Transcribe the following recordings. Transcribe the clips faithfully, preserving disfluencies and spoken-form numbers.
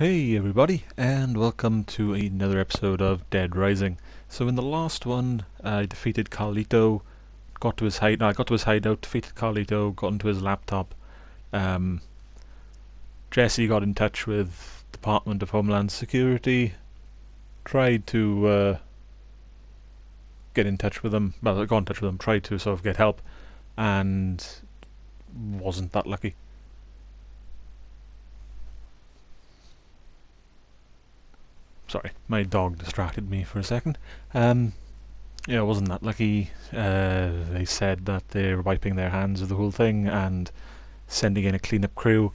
Hey everybody, and welcome to another episode of Dead Rising. So in the last one, I defeated Carlito, got to his hide. No, I got to his hideout, defeated Carlito, got into his laptop. Um, Jesse got in touch with Department of Homeland Security, tried to uh, get in touch with them. Well, I got in touch with them, tried to sort of get help, and wasn't that lucky. Sorry, my dog distracted me for a second. Um, yeah, I wasn't that lucky. Uh, they said that they were wiping their hands of the whole thing and sending in a cleanup crew.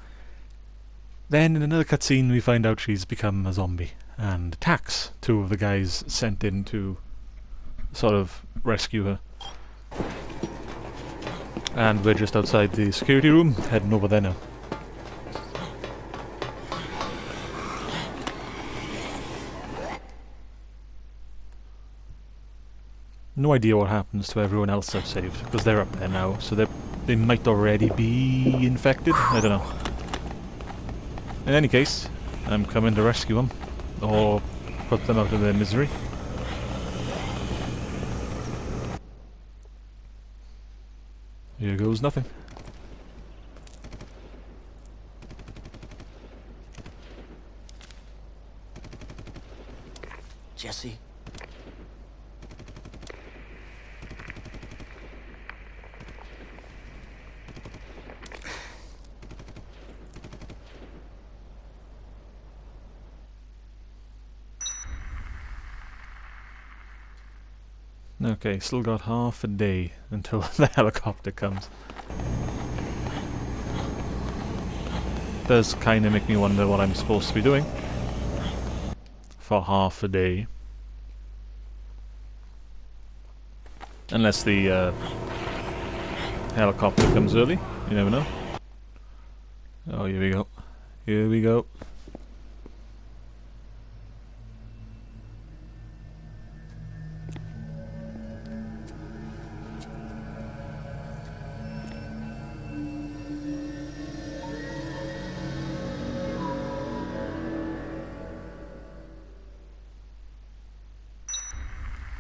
Then in another cutscene we find out she's become a zombie and attacks two of the guys sent in to sort of rescue her. And we're just outside the security room, heading over there now. No idea what happens to everyone else I've saved, because they're up there now, so they they might already be infected? I don't know. In any case, I'm coming to rescue them, or put them out of their misery. Here goes nothing. Jesse? Okay, still got half a day until the helicopter comes. Does kinda make me wonder what I'm supposed to be doing for half a day. Unless the uh, helicopter comes early, you never know. Oh, here we go. Here we go.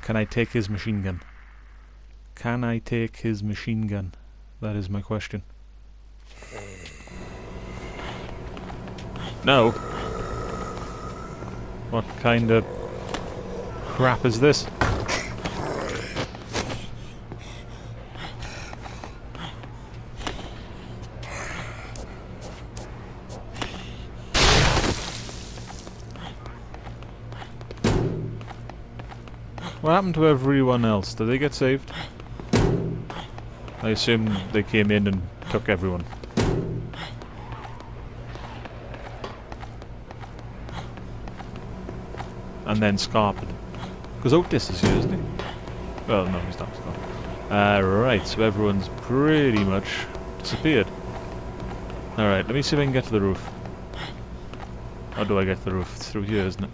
Can I take his machine gun? Can I take his machine gun? That is my question. No! What kind of crap is this? What happened to everyone else? Did they get saved? I assume they came in and took everyone. And then scarped. Because Otis is here, isn't he? Well, no, he's not. Uh, right, so everyone's pretty much disappeared. Alright, let me see if I can get to the roof. How do I get to the roof? It's through here, isn't it?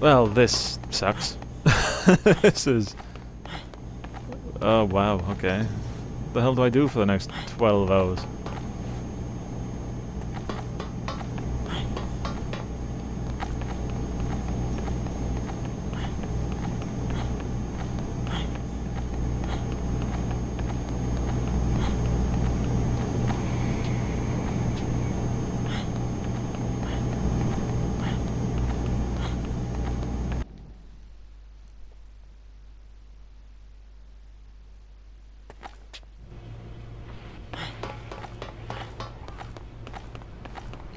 Well, this sucks. This is... Oh wow, okay. What the hell do I do for the next twelve hours?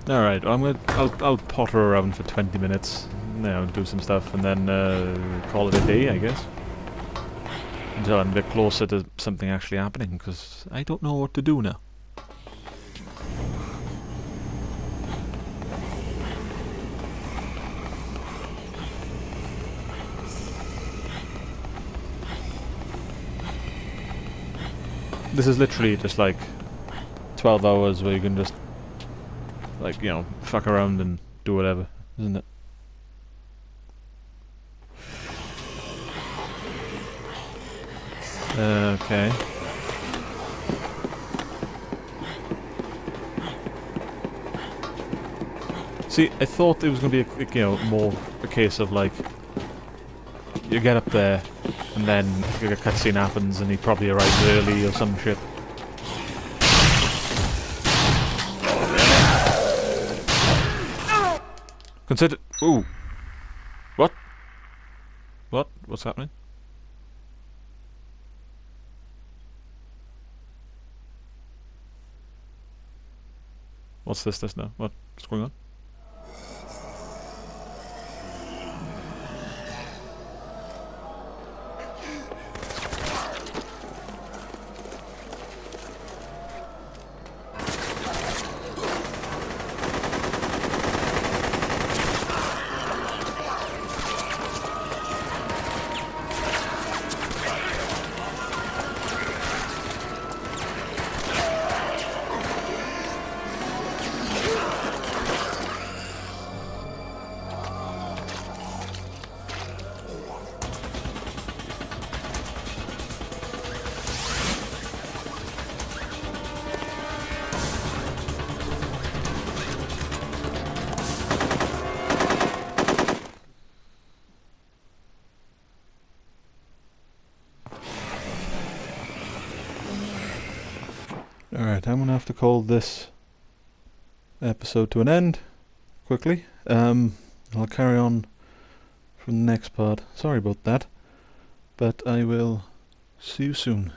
Alright, I'm gonna, I'll, I'll potter around for twenty minutes, you know, do some stuff, and then uh, call it a day, I guess. Until I'm a bit closer to something actually happening, because I don't know what to do now. This is literally just like twelve hours where you can just like, you know, fuck around and do whatever, isn't it? Uh, okay. See, I thought it was going to be, a, you know, more a case of, like, you get up there, and then a cutscene happens, and he probably arrives early or some shit. Consider... Ooh. What? What? What's happening? What's this, this now? What? What's going on? Alright, I'm gonna have to call this episode to an end quickly. Um, I'll carry on from the next part. Sorry about that, but I will see you soon.